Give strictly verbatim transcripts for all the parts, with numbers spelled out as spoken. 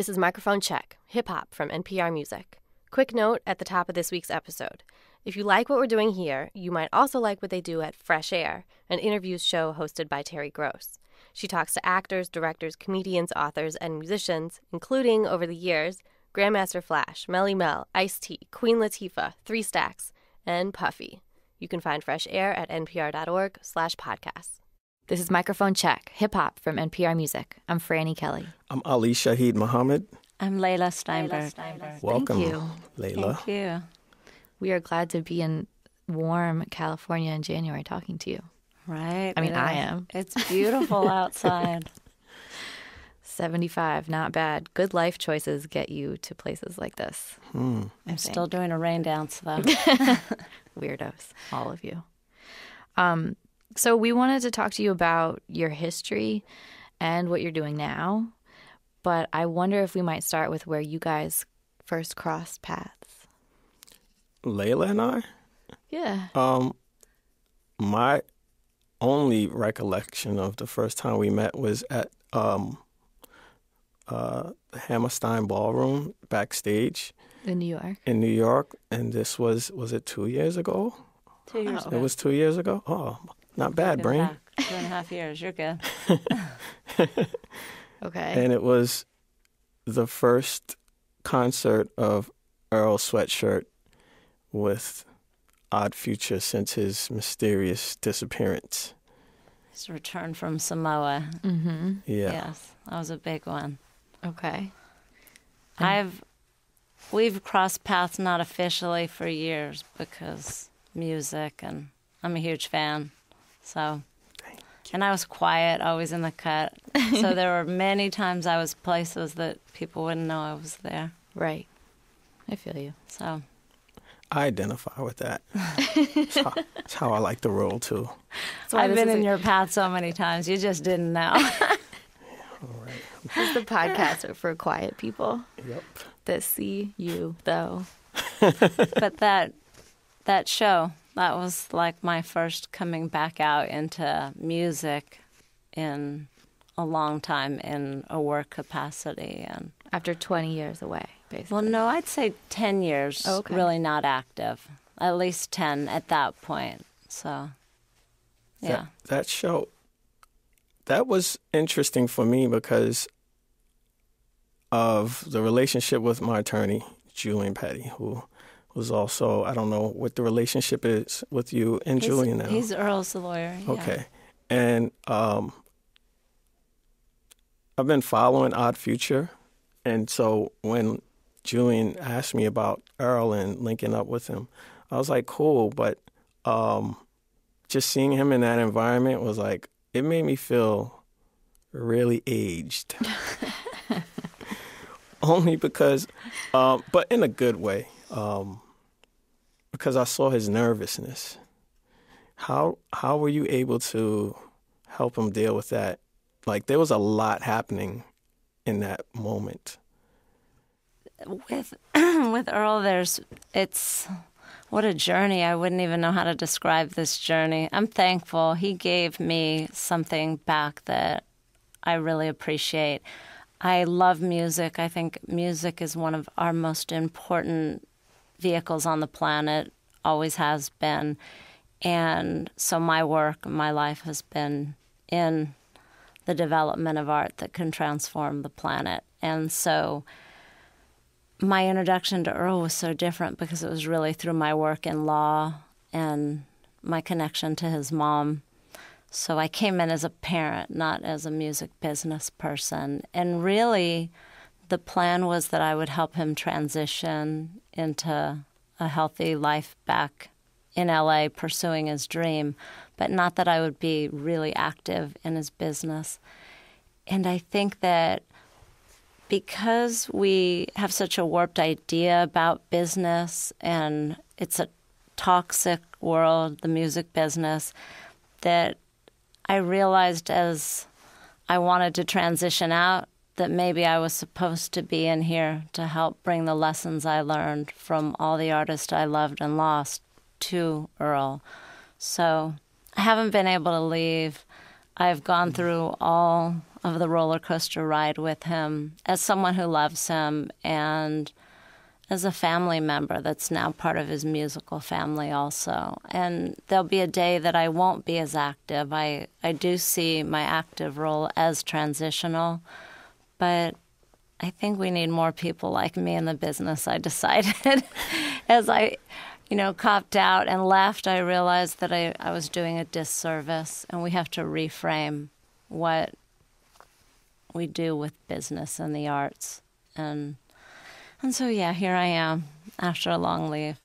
This is Microphone Check, hip-hop from N P R Music. Quick note at the top of this week's episode. If you like what we're doing here, you might also like what they do at Fresh Air, an interviews show hosted by Terry Gross. She talks to actors, directors, comedians, authors, and musicians, including, over the years, Grandmaster Flash, Melly Mel, Ice-T, Queen Latifah, Three Stacks, and Puffy. You can find Fresh Air at npr.org slash podcasts. This is Microphone Check, hip-hop from N P R Music. I'm Frannie Kelly. I'm Ali Shaheed Muhammad. I'm Leila Steinberg. Leila Steinberg. Welcome, Thank you. Leila. Thank you. We are glad to be in warm California in January talking to you. Right. I mean, I am. It's beautiful outside. seventy-five, not bad. Good life choices get you to places like this. Hmm. I'm still doing a rain dance, though. Weirdos, all of you. Um, so we wanted to talk to you about your history and what you're doing now. But I wonder if we might start with where you guys first crossed paths. Leila and I? Yeah. Um, my only recollection of the first time we met was at um, uh, Hammerstein Ballroom backstage. In New York. In New York. And this was, was it two years ago? Two years oh. ago. It was two years ago? Oh, not bad, brain. Two and a half years. You're good. Okay. And it was the first concert of Earl Sweatshirt with Odd Future since his mysterious disappearance. His return from Samoa. Mm-hmm. Yeah. Yes, that was a big one. Okay. And I've we've crossed paths not officially for years because music, and I'm a huge fan, so. And I was quiet, always in the cut. So there were many times I was places that people wouldn't know I was there. Right. I feel you. So I identify with that. That's how, that's how I like to roll, too. I've been in a... your path so many times. You just didn't know. Yeah, all right. This is the podcast for quiet people. Yep. That see you, though. But that that show... That was like my first coming back out into music in a long time in a work capacity. And after twenty years away, basically. Well, no, I'd say ten years oh, okay. really not active, at least ten at that point. So, yeah. That, that show, that was interesting for me because of the relationship with my attorney, Julian Petty, who... was also, I don't know what the relationship is with you and he's, Julian now. He's Earl's lawyer, yeah. Okay. And um, I've been following Odd Future, and so when Julian asked me about Earl and linking up with him, I was like, cool, but um, just seeing him in that environment was like, it made me feel really aged. Only because, um, but in a good way. Um, because I saw his nervousness. How how were you able to help him deal with that? Like, there was a lot happening in that moment. With with Earl, there's it's what a journey. I wouldn't even know how to describe this journey. I'm thankful he gave me something back that I really appreciate. I love music. I think music is one of our most important vehicles on the planet, always has been. And so my work, my life has been in the development of art that can transform the planet. And so my introduction to Earl was so different because it was really through my work in law and my connection to his mom. So I came in as a parent, not as a music business person. And really, the plan was that I would help him transition into a healthy life back in L A, pursuing his dream, but not that I would be really active in his business. And I think that because we have such a warped idea about business, and it's a toxic world, the music business, that I realized as I wanted to transition out that maybe I was supposed to be in here to help bring the lessons I learned from all the artists I loved and lost to Earl. So I haven't been able to leave. I've gone through all of the roller coaster ride with him as someone who loves him and as a family member that's now part of his musical family also. And there'll be a day that I won't be as active. I, I do see my active role as transitional, but I think we need more people like me in the business, I decided. As I, you know, copped out and left, I realized that I, I was doing a disservice, and we have to reframe what we do with business and the arts. And and so, yeah, here I am after a long leave.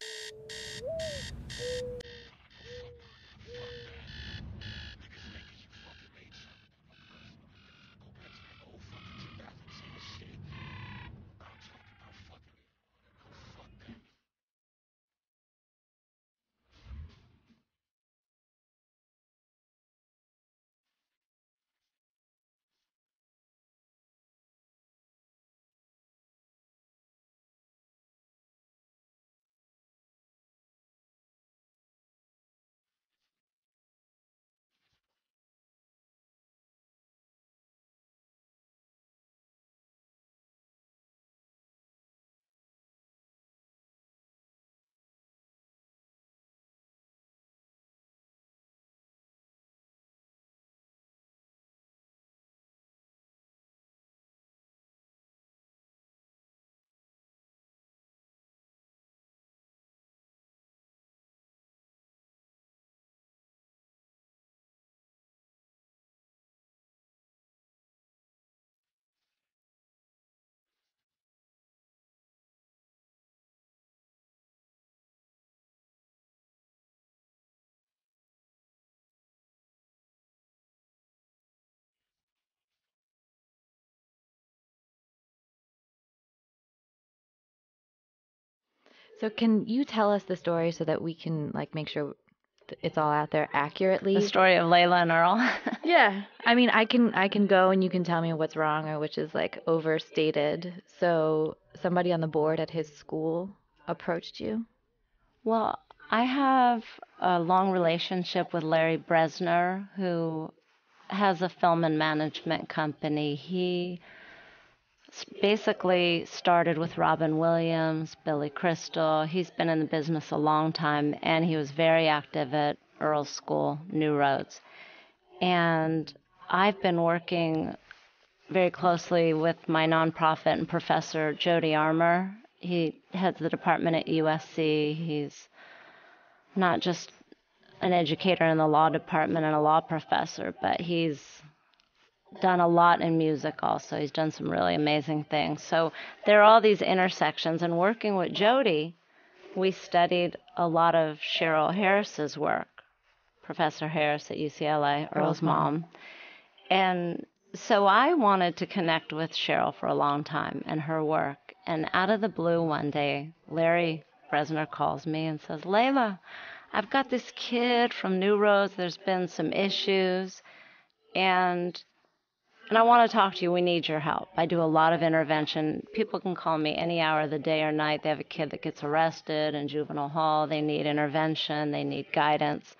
So can you tell us the story so that we can, like, make sure it's all out there accurately? The story of Leila and Earl? Yeah. I mean, I can I can go and you can tell me what's wrong or which is, like, overstated. So somebody on the board at his school approached you? Well, I have a long relationship with Larry Bresner, who has a film and management company. He basically started with Robin Williams, Billy Crystal. He's been in the business a long time, and he was very active at Earl's school, New Roads. And I've been working very closely with my nonprofit and professor, Jody Armour. He heads the department at U S C. He's not just an educator in the law department and a law professor, but he's done a lot in music also. He's done some really amazing things. So there are all these intersections. And working with Jody, we studied a lot of Cheryl Harris's work, Professor Harris at U C L A, Earl's mom. mom. And so I wanted to connect with Cheryl for a long time and her work. And out of the blue one day, Larry Bresner calls me and says, Leila, I've got this kid from New Roads. There's been some issues. And... And I want to talk to you. We need your help. I do a lot of intervention. People can call me any hour of the day or night. They have a kid that gets arrested in juvenile hall. They need intervention. They need guidance.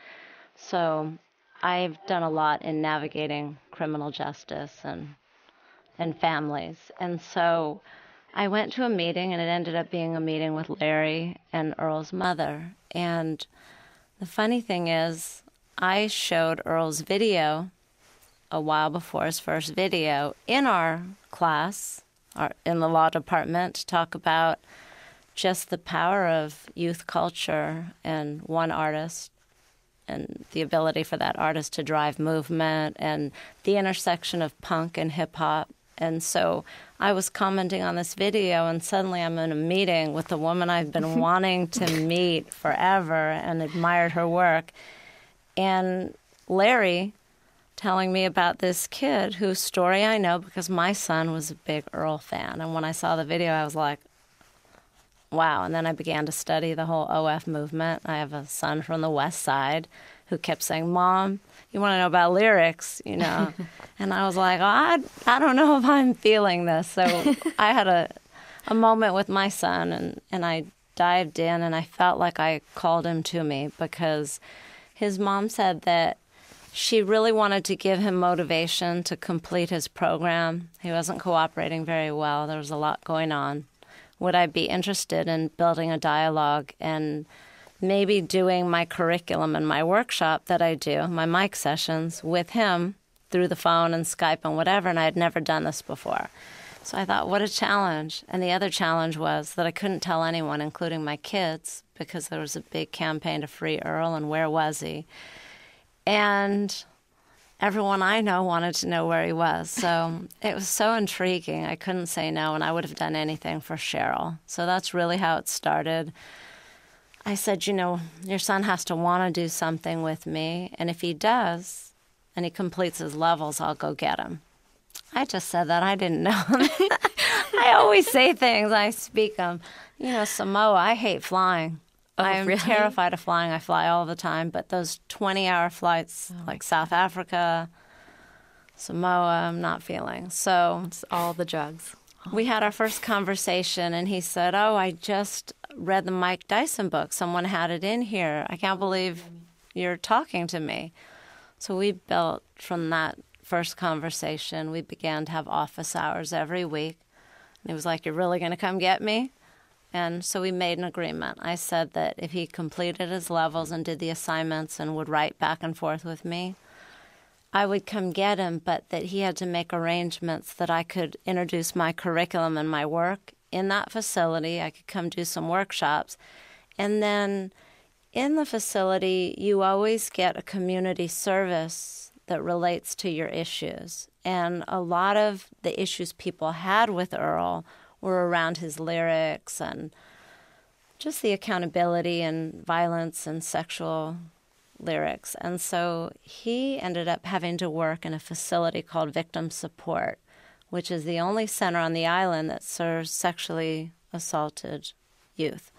So I've done a lot in navigating criminal justice and and families. And so I went to a meeting, and it ended up being a meeting with Larry and Earl's mother. And the funny thing is, I showed Earl's video a while before his first video in our class, our, in the law department, to talk about just the power of youth culture and one artist and the ability for that artist to drive movement and the intersection of punk and hip-hop. And so I was commenting on this video, and suddenly I'm in a meeting with a woman I've been wanting to meet forever and admired her work. And Larry telling me about this kid whose story I know because my son was a big Earl fan. And when I saw the video, I was like, wow. And then I began to study the whole O F movement. I have a son from the West Side who kept saying, Mom, you want to know about lyrics, you know? And I was like, oh, I, I don't know if I'm feeling this. So I had a, a moment with my son, and, and I dived in, and I felt like I called him to me because his mom said that She really wanted to give him motivation to complete his program. He wasn't cooperating very well. There was a lot going on. Would I be interested in building a dialogue and maybe doing my curriculum and my workshop that I do, my mic sessions, with him through the phone and Skype and whatever, and I had never done this before. So I thought, what a challenge. And the other challenge was that I couldn't tell anyone, including my kids, because there was a big campaign to free Earl and where was he? And everyone I know wanted to know where he was. So it was so intriguing. I couldn't say no, and I would have done anything for Cheryl. So that's really how it started. I said, you know, your son has to want to do something with me, and if he does and he completes his levels, I'll go get him. I just said that. I didn't know him. I always say things. I speak them. You know, Samoa, I hate flying. Oh, I'm really? terrified of flying. I fly all the time. But those twenty-hour flights, oh, like South Africa, Samoa, I'm not feeling. So it's all the drugs. We had our first conversation, and he said, oh, I just read the Mike Dyson book. Someone had it in here. I can't believe you're talking to me. So we built from that first conversation. We began to have office hours every week. And it was like, you're really going to come get me? And so we made an agreement. I said that if he completed his levels and did the assignments and would write back and forth with me, I would come get him, but that he had to make arrangements that I could introduce my curriculum and my work in that facility. I could come do some workshops. And then in the facility, you always get a community service that relates to your issues. And a lot of the issues people had with Earl were around his lyrics and just the accountability and violence and sexual lyrics. And so he ended up having to work in a facility called Victim Support, which is the only center on the island that serves sexually assaulted youth.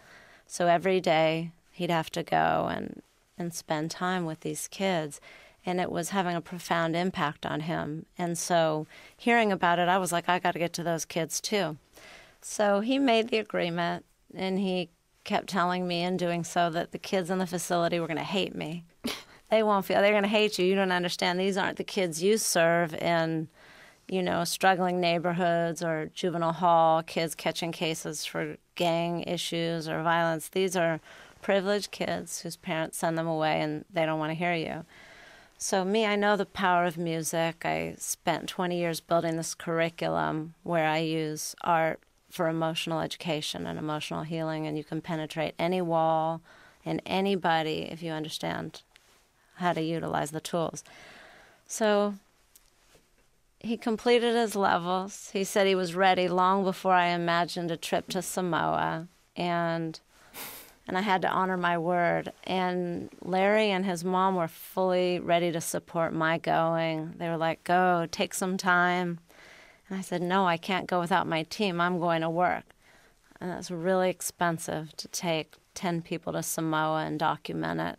So every day he'd have to go and, and spend time with these kids, and it was having a profound impact on him. And so hearing about it, I was like, I got to get to those kids too. So he made the agreement, and he kept telling me and doing so that the kids in the facility were going to hate me. They won't feel, they're going to hate you. You don't understand. These aren't the kids you serve in, you know, struggling neighborhoods or juvenile hall, kids catching cases for gang issues or violence. These are privileged kids whose parents send them away and they don't want to hear you. So me, I know the power of music. I spent twenty years building this curriculum where I use art for emotional education and emotional healing, and you can penetrate any wall and anybody if you understand how to utilize the tools. So he completed his levels. He said he was ready long before I imagined a trip to Samoa, and and I had to honor my word. And Larry and his mom were fully ready to support my going. They were like, go, take some time. And I said, no, I can't go without my team. I'm going to work. And that's really expensive to take ten people to Samoa and document it.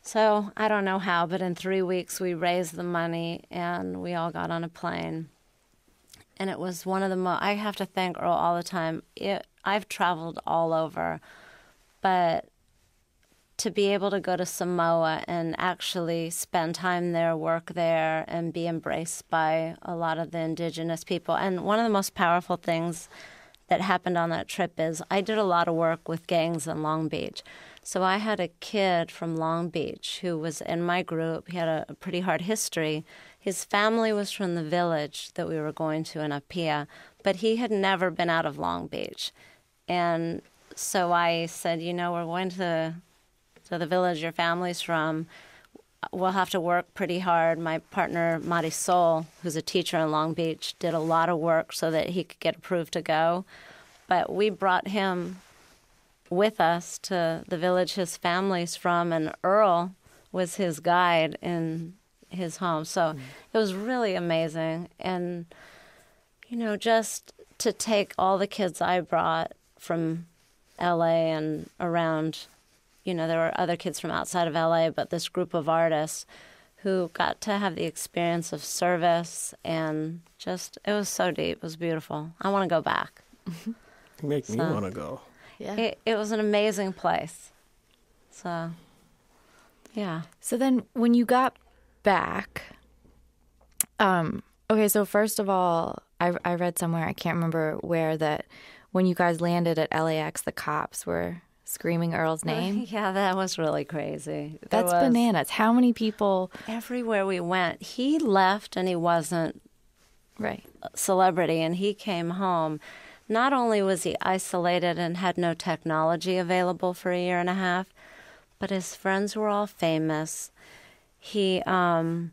So I don't know how, but in three weeks we raised the money and we all got on a plane. And it was one of the most, I have to thank Earl all the time. It, I've traveled all over, but to be able to go to Samoa and actually spend time there, work there, and be embraced by a lot of the indigenous people. And one of the most powerful things that happened on that trip is I did a lot of work with gangs in Long Beach. So I had a kid from Long Beach who was in my group. He had a, a pretty hard history. His family was from the village that we were going to in Apia, but he had never been out of Long Beach. And so I said, you know, we're going to... So the village your family's from, we'll have to work pretty hard. My partner, Marisol, who's a teacher in Long Beach, did a lot of work so that he could get approved to go. But we brought him with us to the village his family's from, and Earl was his guide in his home. So mm-hmm. It was really amazing. And, you know, just to take all the kids I brought from L A and around... You know, there were other kids from outside of L A, but this group of artists who got to have the experience of service, and just, it was so deep. It was beautiful. I want to go back. You make so, me want to go. Yeah. It, it was an amazing place. So, yeah. So then when you got back. Um, okay, so first of all, I, I read somewhere, I can't remember where, that when you guys landed at L A X, the cops were screaming Earl's name. Yeah, that was really crazy. There That's was... bananas. How many people? Everywhere we went. He left and he wasn't right. a celebrity, and he came home. Not only was he isolated and had no technology available for a year and a half, but his friends were all famous. He um,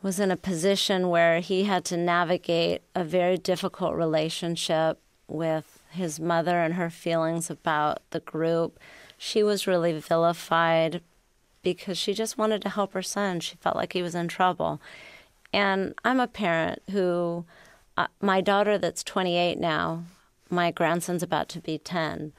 was in a position where he had to navigate a very difficult relationship with his mother and her feelings about the group. She was really vilified because she just wanted to help her son. She felt like he was in trouble. And I'm a parent who, uh, my daughter that's twenty-eight now, my grandson's about to be ten.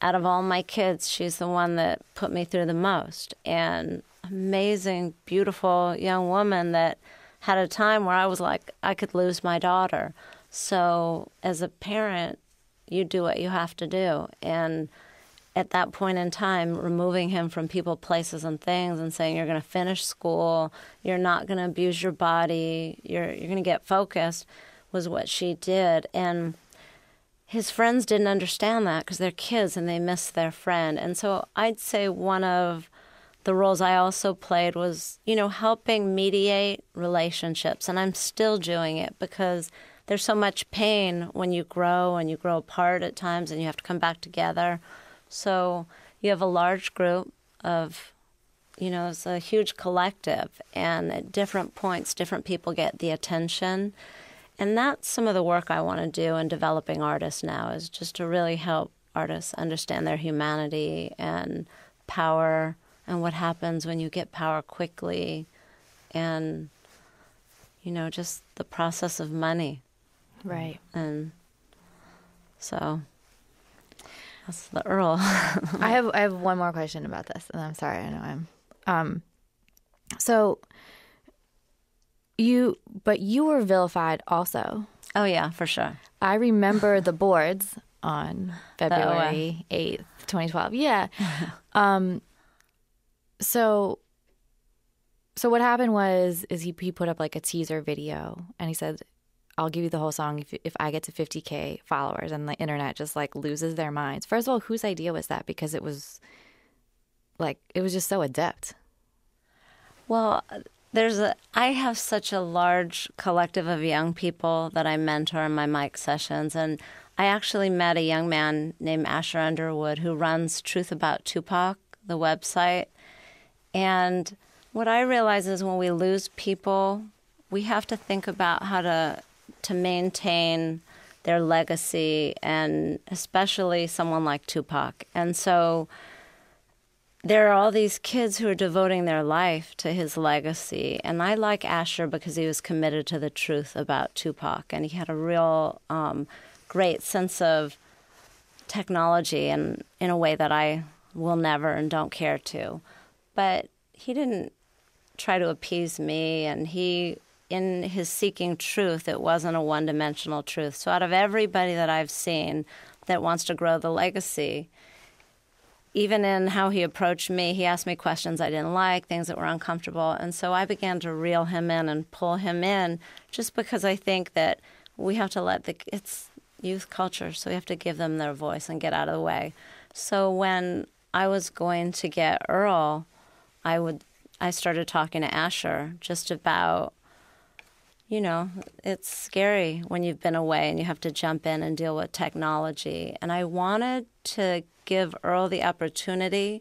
Out of all my kids, she's the one that put me through the most. And amazing, beautiful young woman that had a time where I was like, I could lose my daughter. So as a parent, you do what you have to do. And at that point in time, removing him from people, places, and things and saying you're going to finish school, you're not going to abuse your body, you're, you're going to get focused was what she did. And his friends didn't understand that because they're kids and they miss their friend. And so I'd say one of the roles I also played was, you know, helping mediate relationships. And I'm still doing it because there's so much pain when you grow and you grow apart at times and you have to come back together. So you have a large group of, you know, it's a huge collective. And at different points, different people get the attention. And that's some of the work I want to do in developing artists now, is just to really help artists understand their humanity and power and what happens when you get power quickly and, you know, just the process of money. Right. And so that's the Earl. I have I have one more question about this, and I'm sorry, I know I'm um so You, but you were vilified also. Oh, yeah, for sure. I remember the boards on February eighth, twenty twelve. Yeah. Um, so, so what happened was, is he, he put up like a teaser video and he said, I'll give you the whole song if, if I get to fifty K followers, and the internet just like loses their minds. First of all, whose idea was that? Because it was like, it was just so adept. Well, There's a, I have such a large collective of young people that I mentor in my mic sessions, and I actually met a young man named Asher Underwood who runs Truth About Tupac, the website. And what I realize is when we lose people, we have to think about how to to maintain their legacy, and especially someone like Tupac. And so there are all these kids who are devoting their life to his legacy. And I like Asher because he was committed to the truth about Tupac. And he had a real um, great sense of technology, and in a way that I will never and don't care to. But he didn't try to appease me. And he, in his seeking truth, it wasn't a one-dimensional truth. So out of everybody that I've seen that wants to grow the legacy, even in how he approached me, he asked me questions I didn't like, things that were uncomfortable. And so I began to reel him in and pull him in, just because I think that we have to let the, it's youth culture, so we have to give them their voice and get out of the way. So when I was going to get Earl, I would, I started talking to Asher just about, you know, it's scary when you've been away and you have to jump in and deal with technology. And I wanted to give Earl the opportunity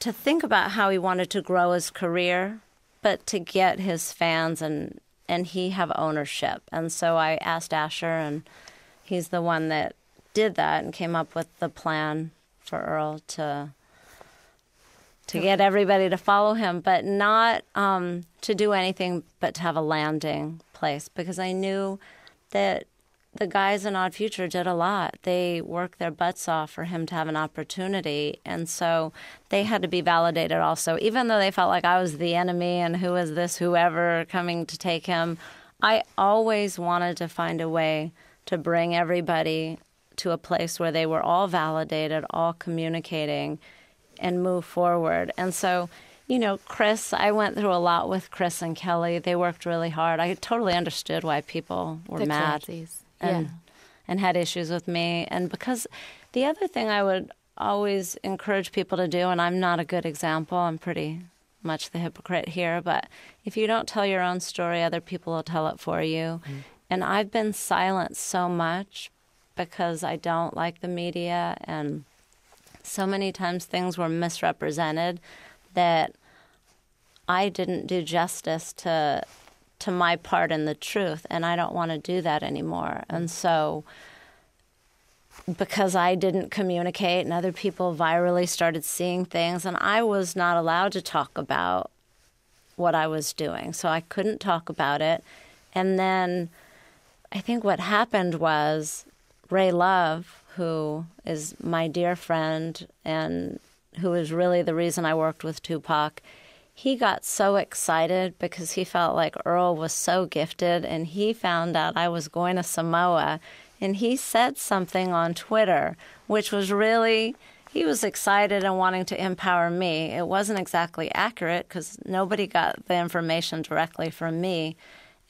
to think about how he wanted to grow his career, but to get his fans and, and he have ownership. And so I asked Asher, and he's the one that did that and came up with the plan for Earl to to get everybody to follow him, but not um, to do anything but to have a landing place, because I knew that the guys in Odd Future did a lot. They worked their butts off for him to have an opportunity, and so they had to be validated also. Even though they felt like I was the enemy and who is this whoever coming to take him, I always wanted to find a way to bring everybody to a place where they were all validated, all communicating, and move forward. And so you know, Chris, I went through a lot with Chris and Kelly. They worked really hard. I totally understood why people were the mad and, yeah. and had issues with me. And because the other thing I would always encourage people to do, and I'm not a good example, I'm pretty much the hypocrite here, but if you don't tell your own story, other people will tell it for you. Mm. And I've been silent so much because I don't like the media, and so many times things were misrepresented that I didn't do justice to to my part in the truth, and I don't want to do that anymore. And so because I didn't communicate and other people virally started seeing things, and I was not allowed to talk about what I was doing, so I couldn't talk about it. And then I think what happened was Ray Love, who is my dear friend and who is really the reason I worked with Tupac, he got so excited because he felt like Earl was so gifted, and he found out I was going to Samoa, and he said something on Twitter, which was really, he was excited and wanting to empower me. It wasn't exactly accurate because nobody got the information directly from me.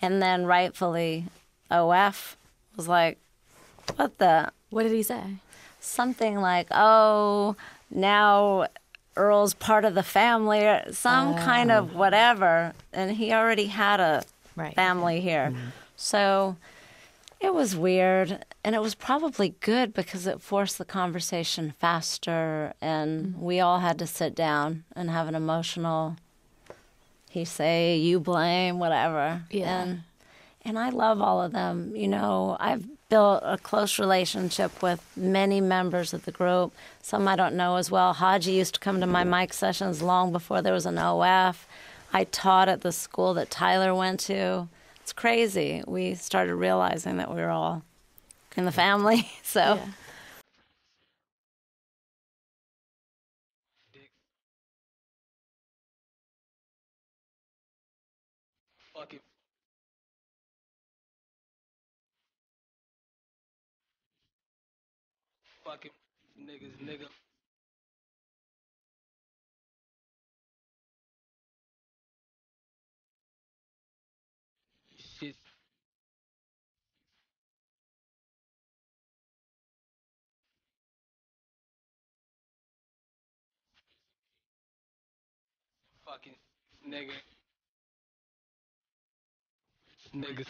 And then rightfully, O F was like, what the? What did he say? Something like, oh, now Earl's part of the family, or some oh. kind of whatever. And he already had a right. family here. Mm-hmm. So it was weird. And it was probably good because it forced the conversation faster. And mm-hmm. we all had to sit down and have an emotional, he say, you blame, whatever. Yeah. And, and I love all of them. You know, I've built a close relationship with many members of the group. Some I don't know as well. Haji used to come to my mic sessions long before there was an O F. I taught at the school that Tyler went to. It's crazy. We started realizing that we were all in the family. So. Yeah. Fucking niggas, nigga. Shit. Fucking nigga. Niggas.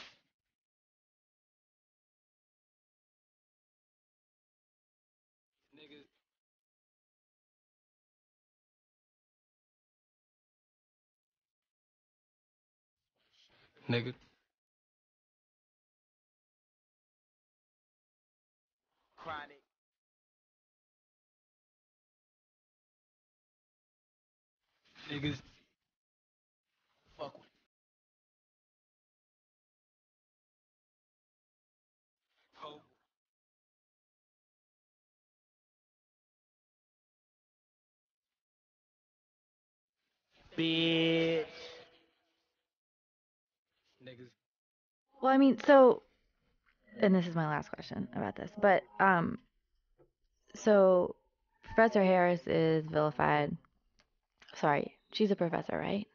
Nigga. Chronic. Niggas. Fuck with. Hope. Bitch. Well, I mean, so, and this is my last question about this, but, um, so, Professor Harris is vilified. Sorry, she's a professor, right?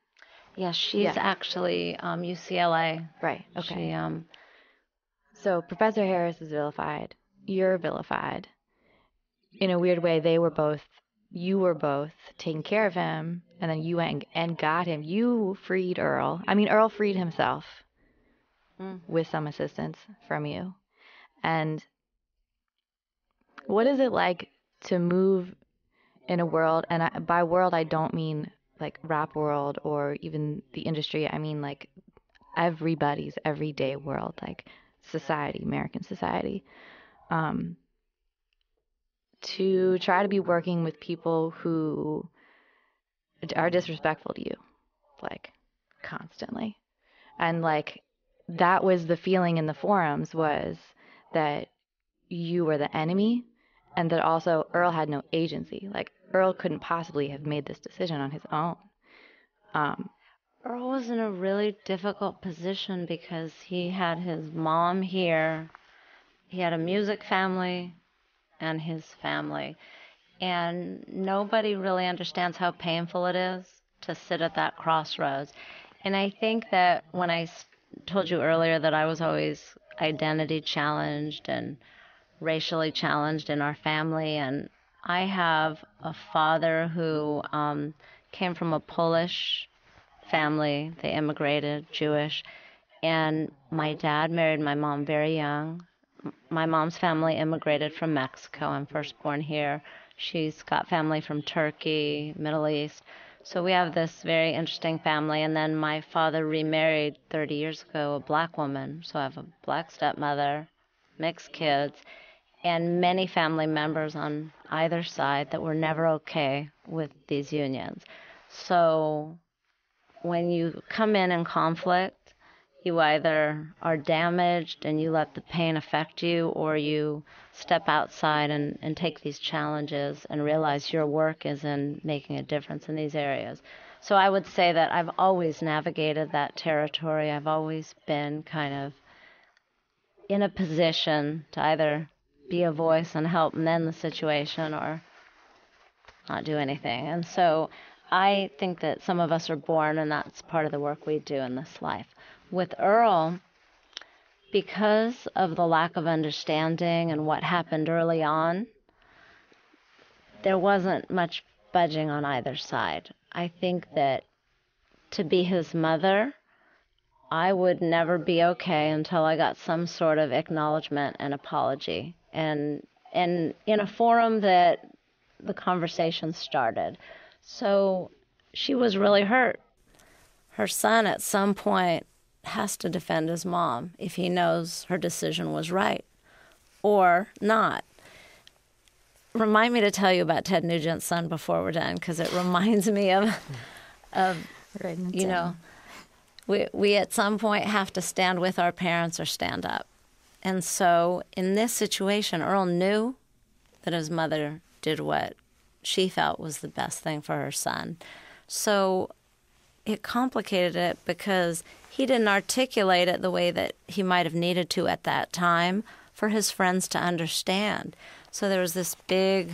Yeah, she's yeah. actually um, U C L A. Right, okay. She, um... So, Professor Harris is vilified. You're vilified. In a weird way, they were both, you were both taking care of him, and then you went and got him. You freed Earl. I mean, Earl freed himself. Mm. With some assistance from you. And what is it like to move in a world, and I, by world I don't mean like rap world or even the industry, I mean like everybody's everyday world, like society, American society, um, to try to be working with people who are disrespectful to you, like constantly. And like that was the feeling in the forums, was that you were the enemy, and that also Earl had no agency. Like, Earl couldn't possibly have made this decision on his own. Um, Earl was in a really difficult position because he had his mom here, he had a music family, and his family. And nobody really understands how painful it is to sit at that crossroads. And I think that when I told you earlier that I was always identity challenged and racially challenged in our family, and I have a father who um, came from a Polish family. They immigrated, Jewish. And my dad married my mom very young. My mom's family immigrated from Mexico. I'm first born here. She's got family from Turkey, Middle East. So we have this very interesting family. And then my father remarried thirty years ago, a black woman. So I have a black stepmother, mixed kids, and many family members on either side that were never okay with these unions. So when you come in in conflict, you either are damaged and you let the pain affect you, or you step outside and, and take these challenges and realize your work is in making a difference in these areas. So I would say that I've always navigated that territory. I've always been kind of in a position to either be a voice and help mend the situation or not do anything. And so I think that some of us are born, and that's part of the work we do in this life. With Earl, because of the lack of understanding and what happened early on, there wasn't much budging on either side. I think that to be his mother, I would never be okay until I got some sort of acknowledgement and apology, and and in a forum that the conversation started. So she was really hurt. Her son at some point has to defend his mom if he knows her decision was right or not. Remind me to tell you about Ted Nugent's son before we're done, because it reminds me of, of right you know, we we at some point have to stand with our parents or stand up. And so in this situation, Earl knew that his mother did what she felt was the best thing for her son. So it complicated it because he didn't articulate it the way that he might have needed to at that time for his friends to understand. So there was this big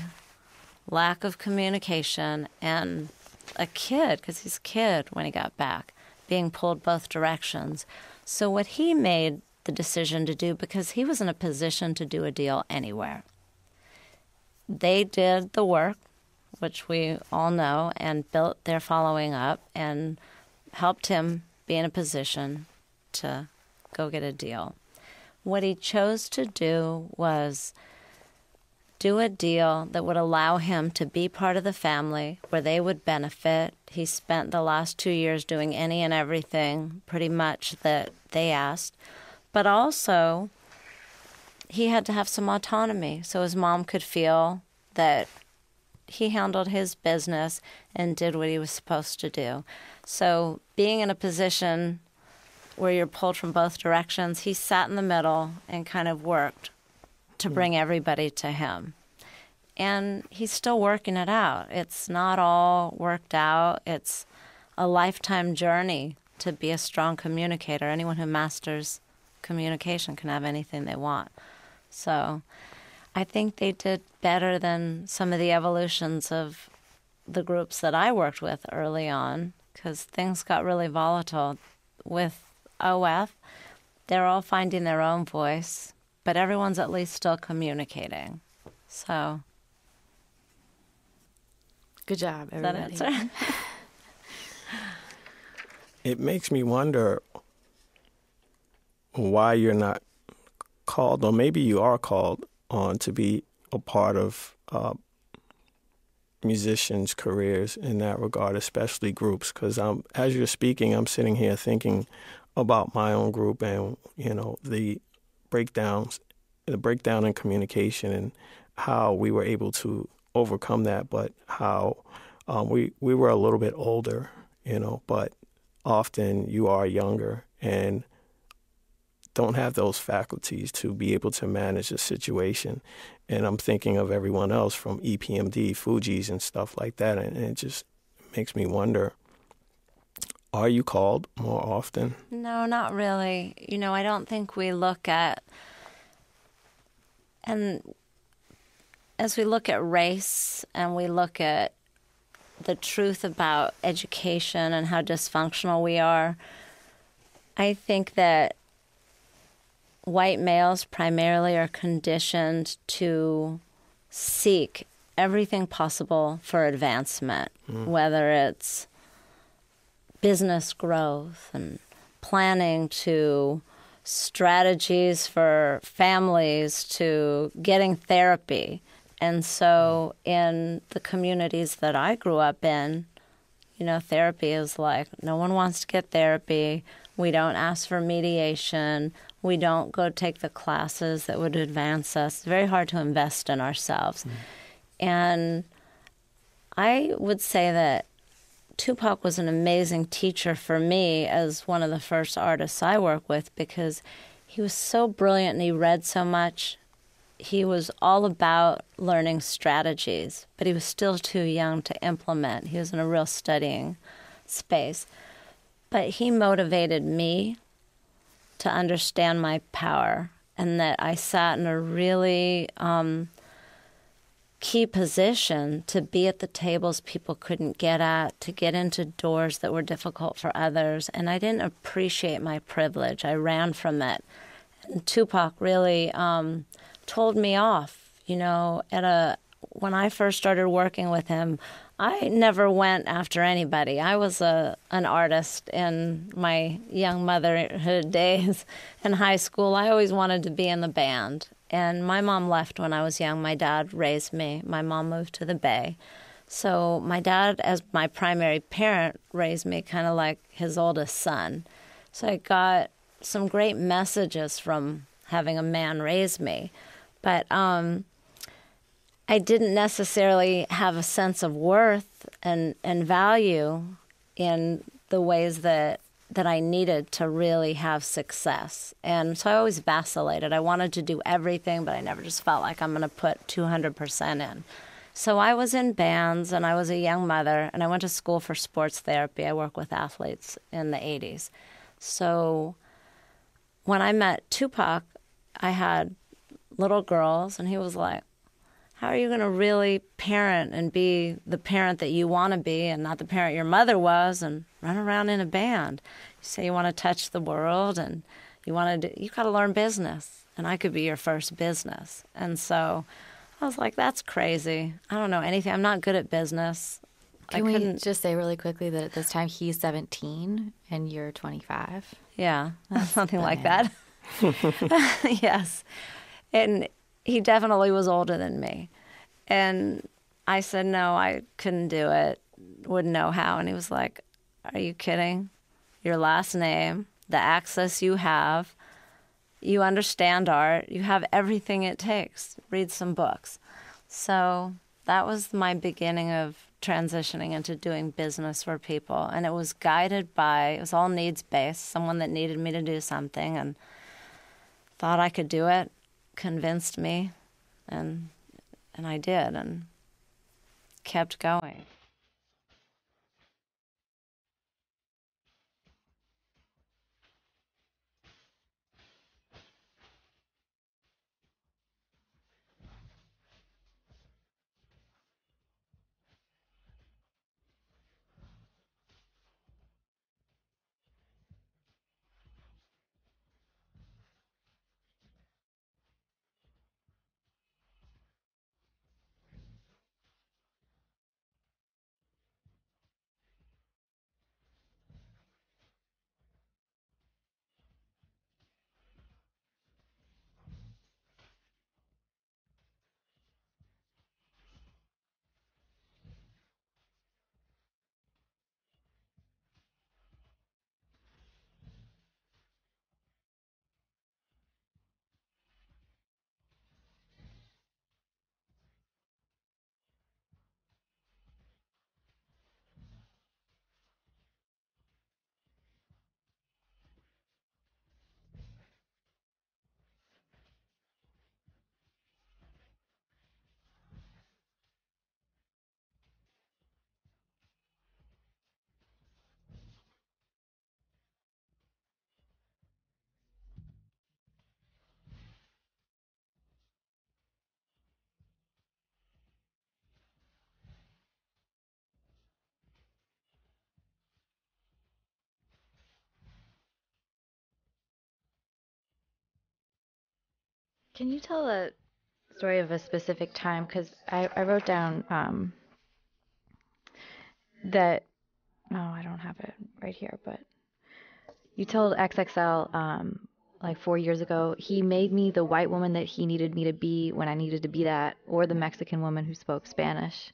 lack of communication, and a kid, because he's a kid when he got back, being pulled both directions. So what he made the decision to do, because he was in a position to do a deal anywhere. They did the work, which we all know, and built their following up and helped him be in a position to go get a deal. What he chose to do was do a deal that would allow him to be part of the family where they would benefit. He spent the last two years doing any and everything pretty much that they asked, but also he had to have some autonomy so his mom could feel that he handled his business and did what he was supposed to do. So being in a position where you're pulled from both directions, he sat in the middle and kind of worked to bring everybody to him. And he's still working it out. It's not all worked out. It's a lifetime journey to be a strong communicator. Anyone who masters communication can have anything they want. So I think they did better than some of the evolutions of the groups that I worked with early on, because things got really volatile. With O F, they're all finding their own voice, but everyone's at least still communicating. So good job, everybody. Does that answer? It makes me wonder why you're not called, or maybe you are called on to be a part of uh, musicians' careers in that regard, especially groups. Because I'm, as you're speaking, I'm sitting here thinking about my own group and, you know, the breakdowns, the breakdown in communication and how we were able to overcome that, but how um, we, we were a little bit older, you know, but often you are younger and don't have those faculties to be able to manage a situation. And I'm thinking of everyone else from E P M D, Fugees, and stuff like that. And it just makes me wonder, are you called more often? No, not really. You know, I don't think we look at, and as we look at race and we look at the truth about education and how dysfunctional we are, I think that white males primarily are conditioned to seek everything possible for advancement, mm. whether it's business growth and planning to strategies for families to getting therapy. And so in the communities that I grew up in, you know, therapy is like, no one wants to get therapy. We don't ask for mediation. We don't go take the classes that would advance us. It's very hard to invest in ourselves. Mm. And I would say that Tupac was an amazing teacher for me as one of the first artists I work with, because he was so brilliant and he read so much. He was all about learning strategies, but he was still too young to implement. He was in a real studying space. But he motivated me to understand my power, and that I sat in a really um, key position to be at the tables people couldn't get at, to get into doors that were difficult for others. And I didn't appreciate my privilege. I ran from it. And Tupac really... Um, told me off, you know, at a when I first started working with him, I never went after anybody. I was a an artist in my young motherhood days in high school. I always wanted to be in the band. And my mom left when I was young. My dad raised me. My mom moved to the Bay. So my dad, as my primary parent, raised me kind of like his oldest son. So I got some great messages from having a man raise me. But um, I didn't necessarily have a sense of worth and, and value in the ways that, that I needed to really have success. And so I always vacillated. I wanted to do everything, but I never just felt like I'm going to put two hundred percent in. So I was in bands, and I was a young mother, and I went to school for sports therapy. I work with athletes in the eighties. So when I met Tupac, I had little girls, and he was like, how are you going to really parent and be the parent that you want to be and not the parent your mother was and run around in a band? You say you want to touch the world and you want to do, you got to learn business, and I could be your first business. And so I was like, that's crazy. I don't know anything. I'm not good at business. Can I we just say really quickly that at this time he's seventeen and you're twenty-five? Yeah, something like that. Yes. And he definitely was older than me. And I said, no, I couldn't do it, wouldn't know how. And he was like, are you kidding? Your last name, the access you have, you understand art, you have everything it takes. Read some books. So that was my beginning of transitioning into doing business for people. And it was guided by, it was all needs-based, someone that needed me to do something and thought I could do it, convinced me, and and I did, and kept going. Can you tell a story of a specific time? Because I, I wrote down um, that, oh, I don't have it right here, but you told X X L um, like four years ago, he made me the white woman that he needed me to be when I needed to be that, or the Mexican woman who spoke Spanish.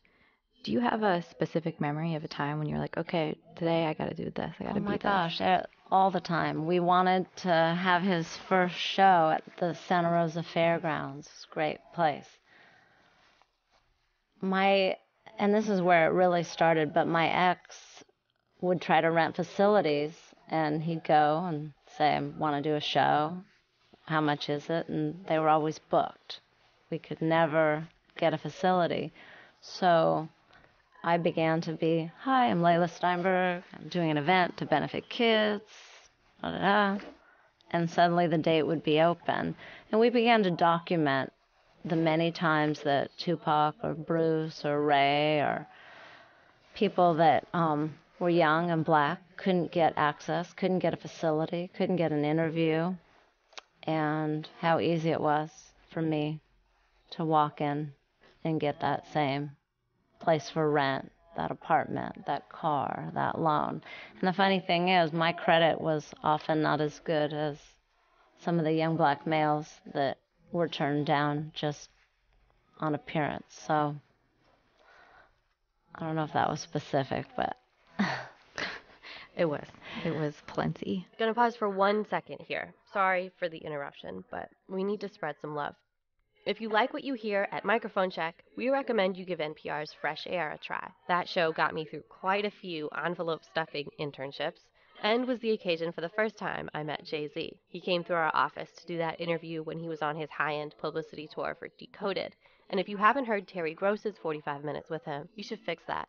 Do you have a specific memory of a time when you're like, okay, today I got to do this, I got to be this? Oh my gosh, uh, all the time. We wanted to have his first show at the Santa Rosa Fairgrounds. It's a great place. My, and this is where it really started, but my ex would try to rent facilities, and he'd go and say, I want to do a show. How much is it? And they were always booked. We could never get a facility. So I began to be, hi, I'm Leila Steinberg. I'm doing an event to benefit kids, da, da, da. And suddenly the date would be open. And we began to document the many times that Tupac or Bruce or Ray or people that um, were young and black couldn't get access, couldn't get a facility, couldn't get an interview, and how easy it was for me to walk in and get that same place for rent, that apartment, that car, that loan. And the funny thing is, my credit was often not as good as some of the young black males that were turned down just on appearance. So I don't know if that was specific, but it was. It was plenty. I'm going to pause for one second here. Sorry for the interruption, but we need to spread some love. If you like what you hear at Microphone Check, we recommend you give N P R's Fresh Air a try. That show got me through quite a few envelope stuffing internships and was the occasion for the first time I met Jay-Z. He came through our office to do that interview when he was on his high-end publicity tour for Decoded. And if you haven't heard Terry Gross's forty-five minutes with him, you should fix that.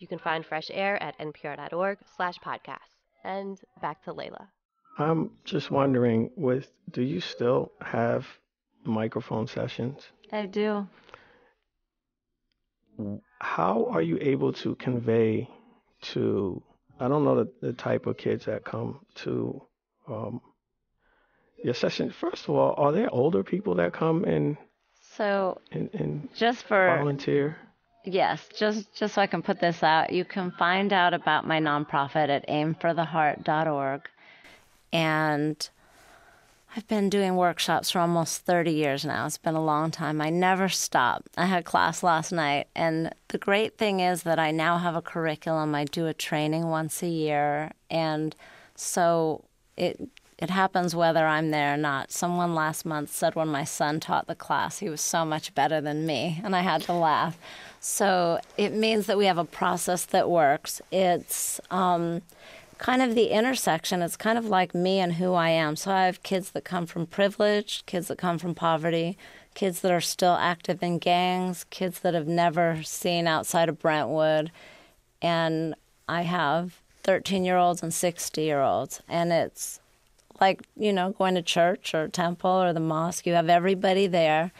You can find Fresh Air at N P R dot org slash podcasts. And back to Leila. I'm just wondering, with do you still have microphone sessions? I do. How are you able to convey to, I don't know the, the type of kids that come to um, your session. First of all, are there older people that come and so and, and just for volunteer? Yes, just just so I can put this out, you can find out about my nonprofit at aim for the heart dot org, and I've been doing workshops for almost thirty years now. It's been a long time. I never stop. I had class last night, and the great thing is that I now have a curriculum. I do a training once a year, and so it it happens whether I'm there or not. Someone last month said when my son taught the class, he was so much better than me, and I had to laugh. So it means that we have a process that works. It's um, kind of the intersection. It's kind of like me and who I am. So I have kids that come from privilege, kids that come from poverty, kids that are still active in gangs, kids that have never seen outside of Brentwood. And I have thirteen-year-olds and sixty-year-olds. And it's like, you know, going to church or temple or the mosque. You have everybody there.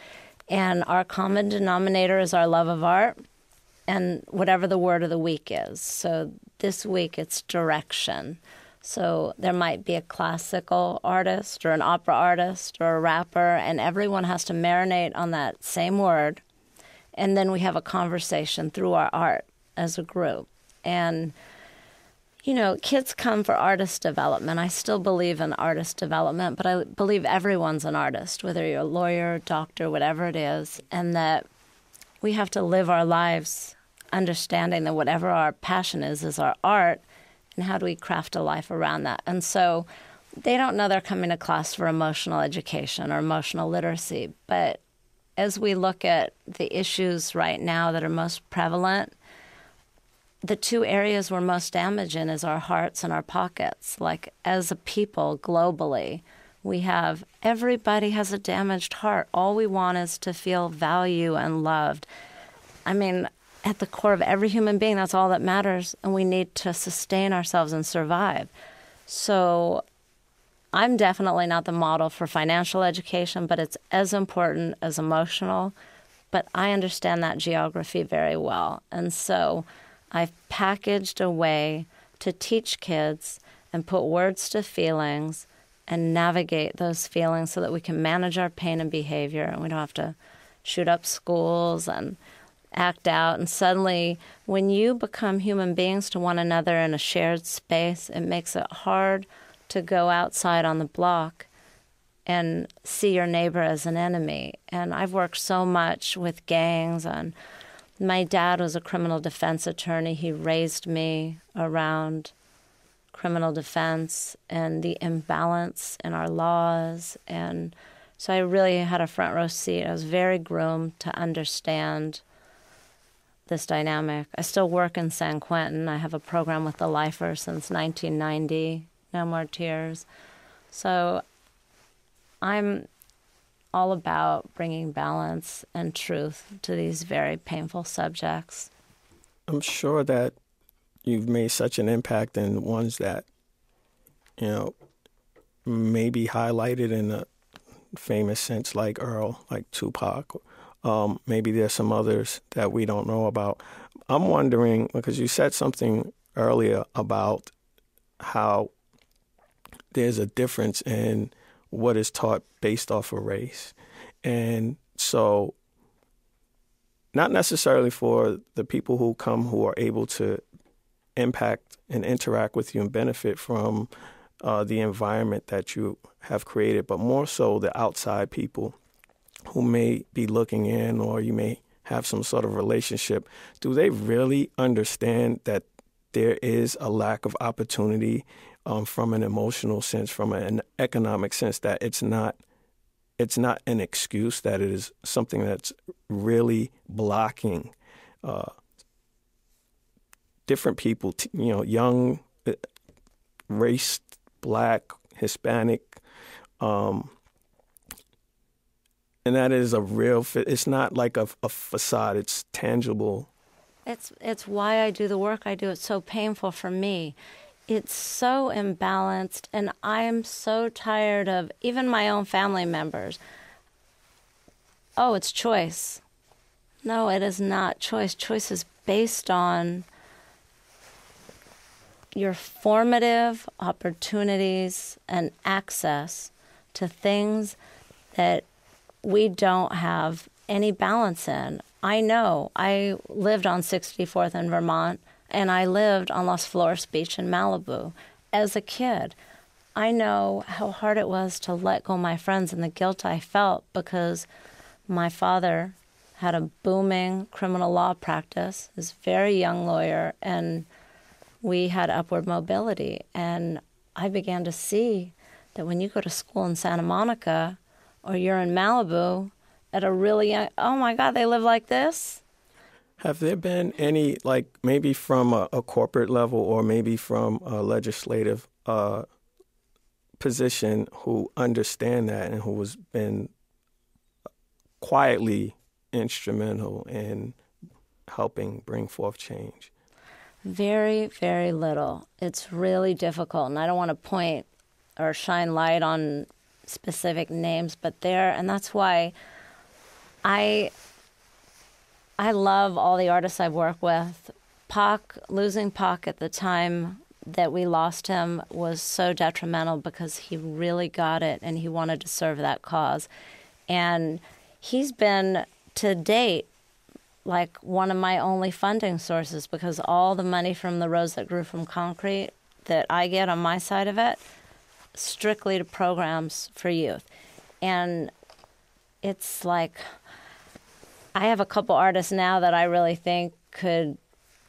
And our common denominator is our love of art and whatever the word of the week is. So this week it's direction. So there might be a classical artist or an opera artist or a rapper, and everyone has to marinate on that same word. And then we have a conversation through our art as a group. And, you know, kids come for artist development. I still believe in artist development, but I believe everyone's an artist, whether you're a lawyer, doctor, whatever it is, and that we have to live our lives understanding that whatever our passion is, is our art, and how do we craft a life around that? And so they don't know they're coming to class for emotional education or emotional literacy, but as we look at the issues right now that are most prevalent, the two areas we're most damaged in is our hearts and our pockets. Like, as a people globally, we have, everybody has a damaged heart. All we want is to feel value and loved. I mean, at the core of every human being, that's all that matters, and we need to sustain ourselves and survive. So I'm definitely not the model for financial education, but it's as important as emotional. But I understand that geography very well. And so I've packaged a way to teach kids and put words to feelings and navigate those feelings so that we can manage our pain and behavior, and we don't have to shoot up schools and act out. And suddenly, when you become human beings to one another in a shared space, it makes it hard to go outside on the block and see your neighbor as an enemy. And I've worked so much with gangs, and my dad was a criminal defense attorney. He raised me around criminal defense and the imbalance in our laws. And so I really had a front row seat. I was very groomed to understand this dynamic. I still work in San Quentin. I have a program with the lifers since nineteen ninety, No More Tears. So I'm all about bringing balance and truth to these very painful subjects. I'm sure that you've made such an impact in ones that, you know, may be highlighted in a famous sense, like Earl, like Tupac. Um, maybe there's some others that we don't know about. I'm wondering, because you said something earlier about how there's a difference in what is taught based off of race. And so not necessarily for the people who come who are able to impact and interact with you and benefit from uh, the environment that you have created, but more so the outside people who may be looking in, or you may have some sort of relationship. Do they really understand that there is a lack of opportunity um, from an emotional sense, from an economic sense, that it's not it's not an excuse, that it is something that's really blocking uh, different people, t you know, young, race, black, Hispanic, um, and that is a real, it's not like a, a facade, it's tangible. It's, it's why I do the work I do. It's so painful for me. It's so imbalanced, and I'm so tired of even my own family members. Oh, it's choice. No, it is not choice. Choice is based on your formative opportunities and access to things that we don't have any balance in. I know. I lived on sixty-fourth in Vermont, and I lived on Las Flores Beach in Malibu as a kid. I know how hard it was to let go of my friends and the guilt I felt, because my father had a booming criminal law practice, was a very young lawyer, and we had upward mobility. And I began to see that when you go to school in Santa Monica, or you're in Malibu at a really young, oh my God, they live like this? Have there been any, like maybe from a, a corporate level, or maybe from a legislative uh, position, who understand that and who has been quietly instrumental in helping bring forth change? Very, very little. It's really difficult, and I don't want to point or shine light on specific names, but there, and that's why I I love all the artists I work with. Pac, losing Pac at the time that we lost him was so detrimental, because he really got it and he wanted to serve that cause. And he's been, to date, like one of my only funding sources, because all the money from the Rose That Grew From Concrete that I get on my side of it, strictly to programs for youth. And it's like, I have a couple artists now that I really think could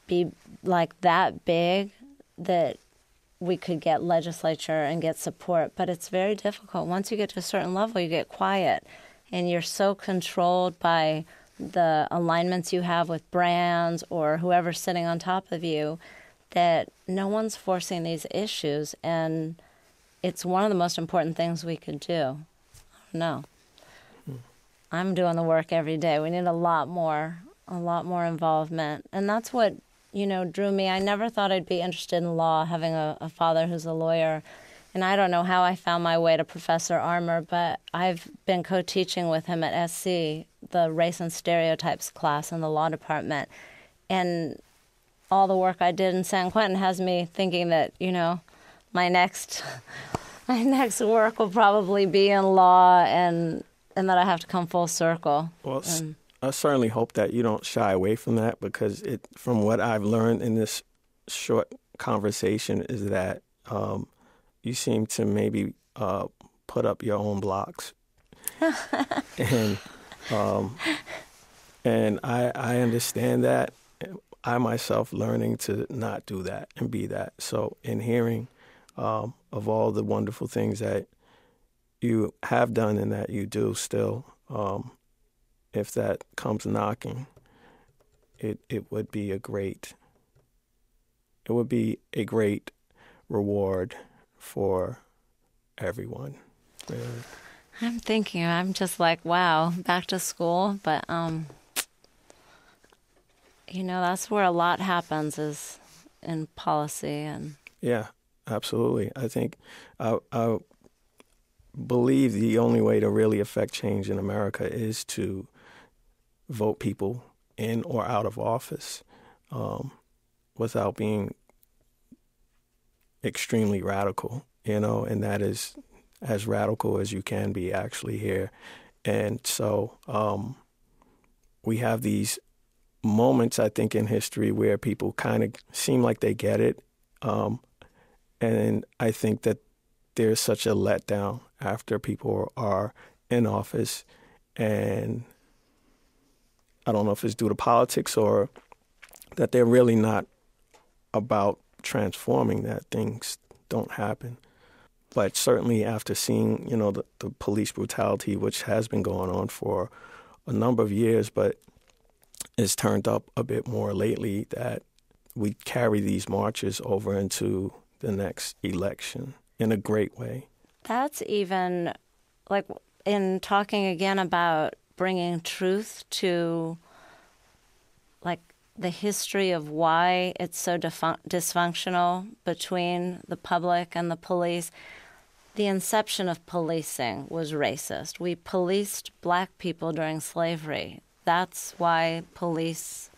be like that big that we could get legislature and get support, but it's very difficult. Once you get to a certain level, you get quiet, and you're so controlled by the alignments you have with brands or whoever's sitting on top of you that no one's forcing these issues. And it's one of the most important things we could do. No. I'm doing the work every day. We need a lot more, a lot more involvement. And that's what, you know, drew me. I never thought I'd be interested in law, having a, a father who's a lawyer. And I don't know how I found my way to Professor Armour, but I've been co-teaching with him at S C, the race and stereotypes class in the law department. And all the work I did in San Quentin has me thinking that, you know, my next my next work will probably be in law, and and that I have to come full circle. Well, and I certainly hope that you don't shy away from that, because it, from what I've learned in this short conversation, is that um, you seem to maybe uh, put up your own blocks. and um, and I, I understand that. I myself learning to not do that and be that. So in hearing um, of all the wonderful things that you have done and that you do still, um, if that comes knocking, it it would be a great it would be a great reward for everyone. Really. I'm thinking, I'm just like, wow, back to school, but um, you know, that's where a lot happens, is in policy and. Yeah, absolutely. I think I, I believe the only way to really affect change in America is to vote people in or out of office um, without being extremely radical, you know, and that is as radical as you can be actually here. And so um, we have these moments, I think, in history where people kind of seem like they get it. Um, and I think that there's such a letdown after people are in office. And I don't know if it's due to politics or that they're really not about transforming, that things don't happen. But certainly after seeing, you know, the, the police brutality, which has been going on for a number of years, but it's turned up a bit more lately, that we carry these marches over into the next election in a great way. That's even, like, in talking again about bringing truth to, like, the history of why it's so dysfunctional between the public and the police. The inception of policing was racist. We policed black people during slavery. That's why police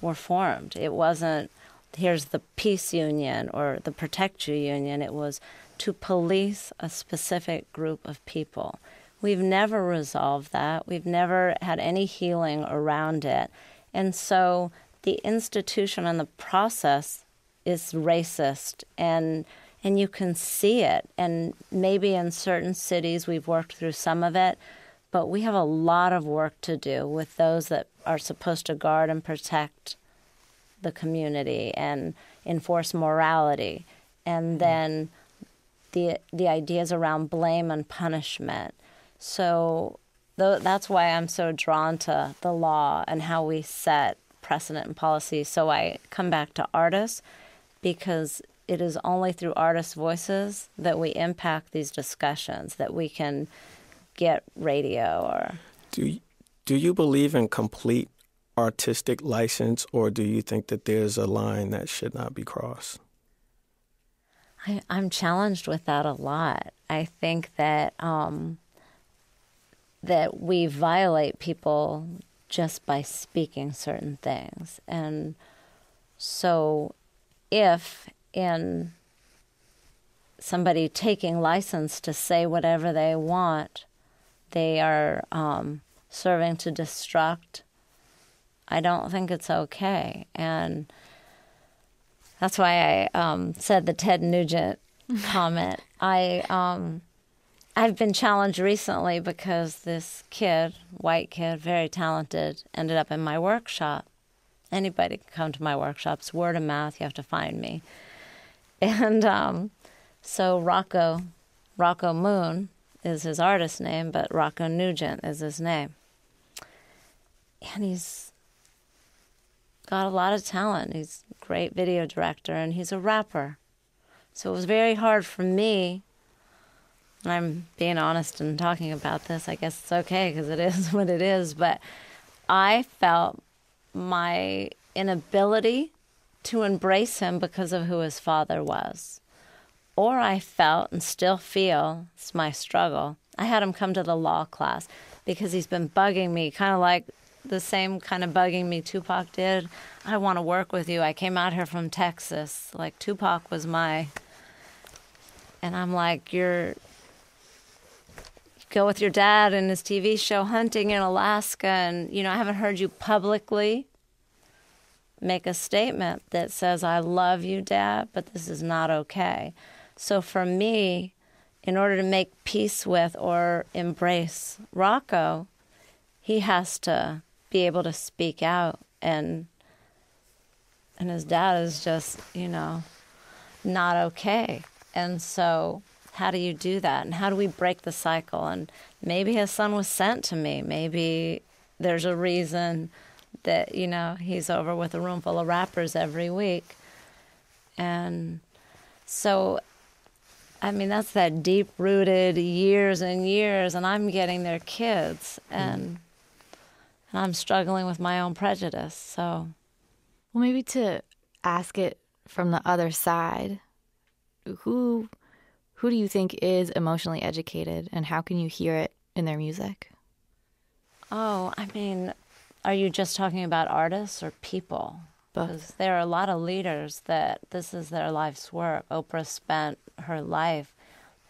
were formed. It wasn't, here's the peace union or the protect you union. It was to police a specific group of people. We've never resolved that. We've never had any healing around it. And so the institution and the process is racist, and and you can see it. And maybe in certain cities we've worked through some of it, but we have a lot of work to do with those that are supposed to guard and protect the community and enforce morality. And then the the ideas around blame and punishment. So that's why I'm so drawn to the law and how we set precedent and policy. So I come back to artists, because it is only through artists' voices that we impact these discussions, that we can get radio or... Do, do you believe in complete artistic license, or do you think that there's a line that should not be crossed? I, I'm challenged with that a lot. I think that... Um, that we violate people just by speaking certain things. And so if in somebody taking license to say whatever they want, they are um, serving to destruct, I don't think it's okay. And that's why I um, said the Ted Nugent comment. I... Um, I've been challenged recently because this kid, white kid, very talented, ended up in my workshop. Anybody can come to my workshops. Word of mouth, you have to find me. And um, so Rocco, Rocco Moon is his artist name, but Rocco Nugent is his name. And he's got a lot of talent. He's a great video director, and he's a rapper. So it was very hard for me. And I'm being honest and talking about this. I guess it's okay because it is what it is. But I felt my inability to embrace him because of who his father was. Or I felt and still feel, it's my struggle, I had him come to the law class because he's been bugging me, kind of like the same kind of bugging me Tupac did. I want to work with you. I came out here from Texas. Like Tupac was my... And I'm like, you're, go with your dad and his T V show hunting in Alaska, and, you know, I haven't heard you publicly make a statement that says, I love you, Dad, but this is not okay. So for me, in order to make peace with or embrace Rocco, he has to be able to speak out. And and his dad is just, you know, not okay. And so how do you do that? And how do we break the cycle? And maybe his son was sent to me. Maybe there's a reason that, you know, he's over with a room full of rappers every week. And so, I mean, that's that deep-rooted years and years, and I'm getting their kids, and, mm. and I'm struggling with my own prejudice, so. Well, maybe to ask it from the other side, who who do you think is emotionally educated, and how can you hear it in their music? Oh, I mean, are you just talking about artists or people? Because there are a lot of leaders that this is their life's work. Oprah spent her life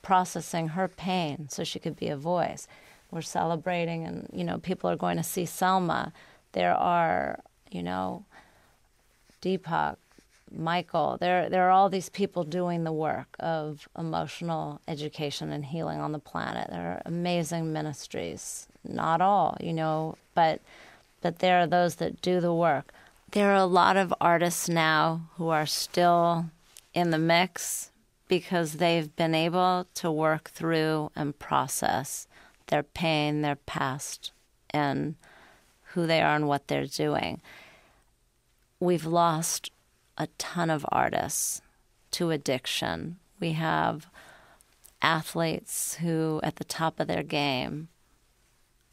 processing her pain so she could be a voice. We're celebrating, and, you know, people are going to see Selma. There are, you know, Deepak, Michael. There, there are all these people doing the work of emotional education and healing on the planet. There are amazing ministries. Not all, you know, but but there are those that do the work. There are a lot of artists now who are still in the mix because they've been able to work through and process their pain, their past, and who they are and what they're doing. We've lost a ton of artists to addiction. We have athletes who, at the top of their game,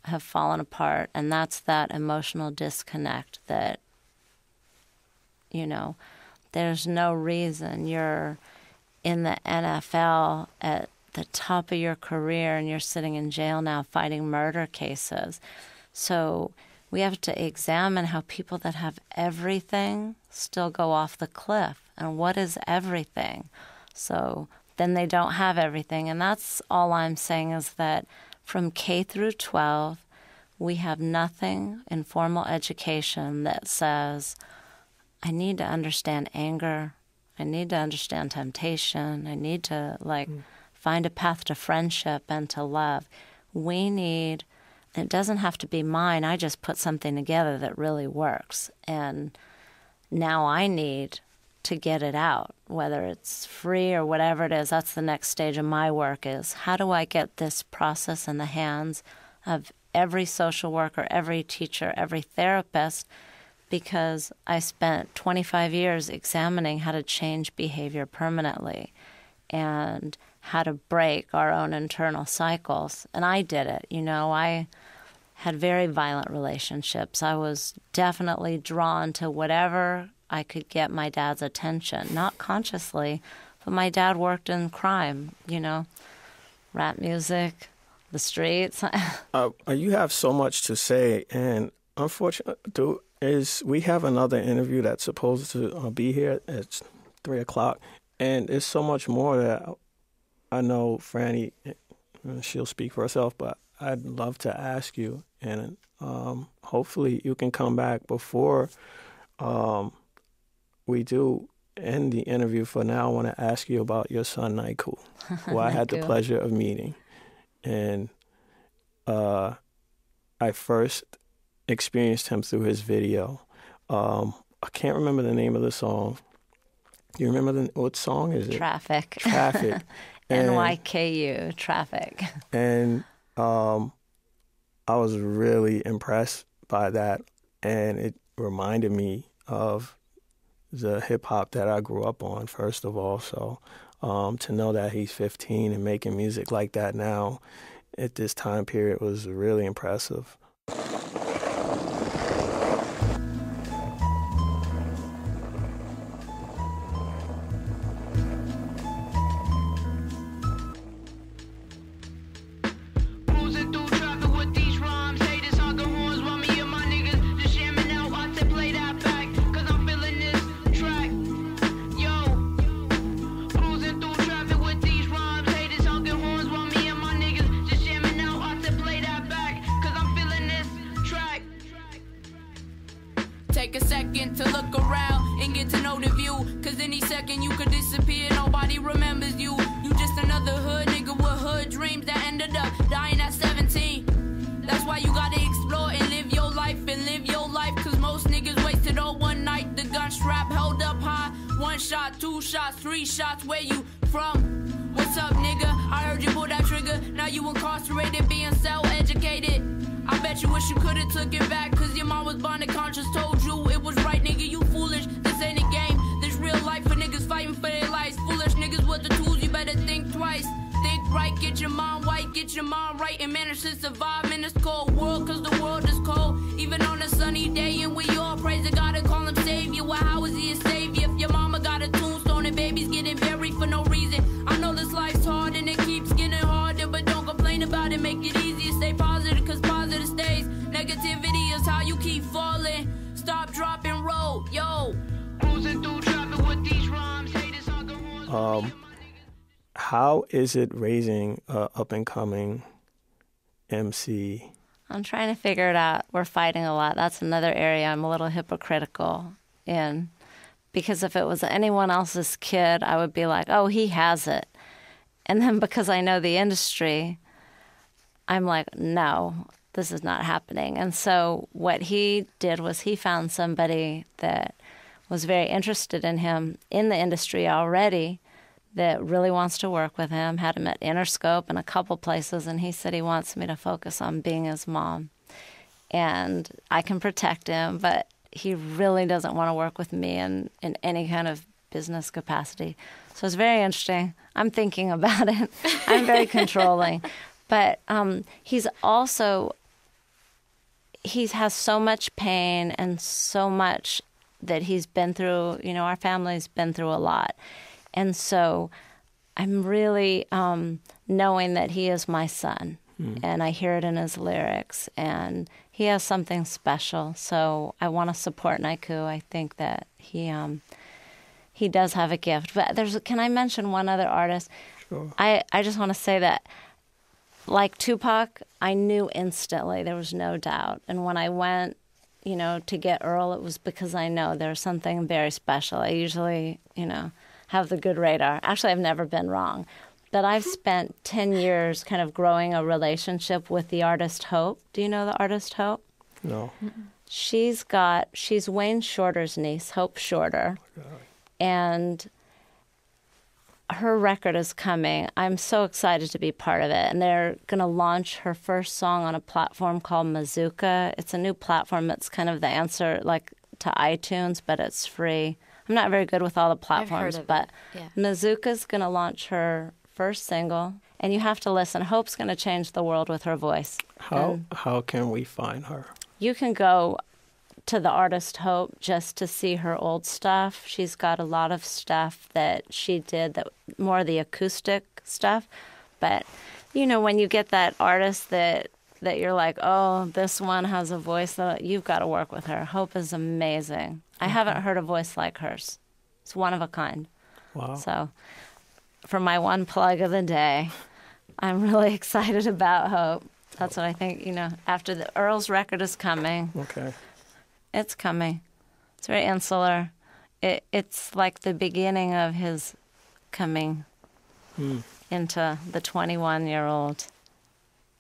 have fallen apart, and that's that emotional disconnect that, you know, there's no reason you're in the N F L at the top of your career and you're sitting in jail now fighting murder cases. So we have to examine how people that have everything still go off the cliff. And what is everything? So then they don't have everything. And that's all I'm saying is that from K through twelve, we have nothing in formal education that says, I need to understand anger. I need to understand temptation. I need to, like, mm. find a path to friendship and to love. We need, it doesn't have to be mine. I just put something together that really works. And now I need to get it out, whether it's free or whatever it is. That's the next stage of my work is, how do I get this process in the hands of every social worker, every teacher, every therapist? Because I spent twenty-five years examining how to change behavior permanently and how to break our own internal cycles. And I did it. You know, I had very violent relationships. I was definitely drawn to whatever I could get my dad's attention, not consciously, but my dad worked in crime, you know, rap music, the streets. uh, you have so much to say, and unfortunately, dude, is we have another interview that's supposed to uh, be here at three o'clock, and there's so much more that I know Frannie, she'll speak for herself, but I'd love to ask you, and um, hopefully you can come back before um, we do end the interview. For now, I want to ask you about your son, Naiku, who I had the pleasure of meeting. And uh, I first experienced him through his video. Um, I can't remember the name of the song. Do you remember the, what song is it? Traffic. Traffic. N Y K U, Traffic. And um, I was really impressed by that, and it reminded me of the hip-hop that I grew up on, first of all. So um, to know that he's fifteen and making music like that now at this time period was really impressive. Take a second to look around and get to know the view, cause any second you could disappear, nobody remembers you. You just another hood nigga with hood dreams that ended up dying at seventeen. That's why you gotta explore and live your life and live your life, cause most niggas wasted all one night. The gun strap held up high, one shot, two shots, three shots, where you from? What's up, nigga? I heard you pull that trigger. Now you incarcerated, being self-educated. I bet you wish you could've took it back, cause your mom was born and conscious, told you it was right, nigga, you foolish. This ain't a game, this real life for niggas fighting for their lives. Foolish niggas with the tools, you better think twice. Think right, get your mind white, get your mind right, and manage to survive in this cold world, cause the world is cold, even on a sunny day. And we all praise the God and call him savior. Well, how is he a savior if your mama got a tombstone and babies getting buried for no reason? I know this life's hard and it keeps getting harder, but don't complain about it, make it easier, stay positive, cause positive stays. Negativity is how you keep falling. Stop, drop, and roll, yo. Cruising through traffic with these rhymes, haters on the ones. Um, how is it raising uh, up-and-coming M C? I'm trying to figure it out. We're fighting a lot. That's another area I'm a little hypocritical in. Because if it was anyone else's kid, I would be like, oh, he has it. And then because I know the industry, I'm like, no, this is not happening. And so what he did was he found somebody that was very interested in him in the industry already that really wants to work with him, had him at Interscope and a couple places, and he said he wants me to focus on being his mom. And I can protect him, but he really doesn't want to work with me in, in any kind of business capacity. So it's very interesting. I'm thinking about it. I'm very controlling. But um, he's also, he has so much pain and so much that he's been through. You know, our family's been through a lot. And so I'm really um, knowing that he is my son. Mm. And I hear it in his lyrics, and he has something special. So I want to support Naiku. I think that he um, he does have a gift. But there's, can I mention one other artist? Sure. I, I just want to say that, like Tupac, I knew instantly. There was no doubt. And when I went, you know, to get Earl, it was because I know there's something very special. I usually, you know, have the good radar. Actually, I've never been wrong. But I've spent ten years kind of growing a relationship with the artist Hope. Do you know the artist Hope? No. Mm-hmm. She's got, she's Wayne Shorter's niece, Hope Shorter. Oh, and her record is coming. I'm so excited to be part of it. And they're going to launch her first song on a platform called Mazooka. It's a new platform that's kind of the answer like to iTunes, but it's free. I'm not very good with all the platforms, but yeah. Mazooka's going to launch her first single, and you have to listen. Hope's going to change the world with her voice. How and how can we find her? You can go to the artist Hope just to see her old stuff. She's got a lot of stuff that she did, that more the acoustic stuff. But you know, when you get that artist that that you're like, oh, this one has a voice, that you've got to work with her. Hope is amazing. Okay. I haven't heard a voice like hers. It's one of a kind. Wow. So, for my one plug of the day, I'm really excited about Hope. That's what I think, you know, after the Earl's record is coming. Okay. It's coming. It's very insular. It, it's like the beginning of his coming hmm. into the twenty-one-year-old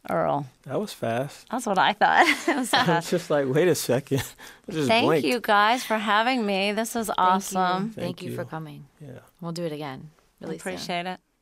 Earl. That was fast. That's what I thought. It was fast. I was just like, wait a second. Just Thank blanked. you guys for having me. This is awesome. Thank you, Thank Thank you for coming. Yeah. We'll do it again. Really appreciate soon. it.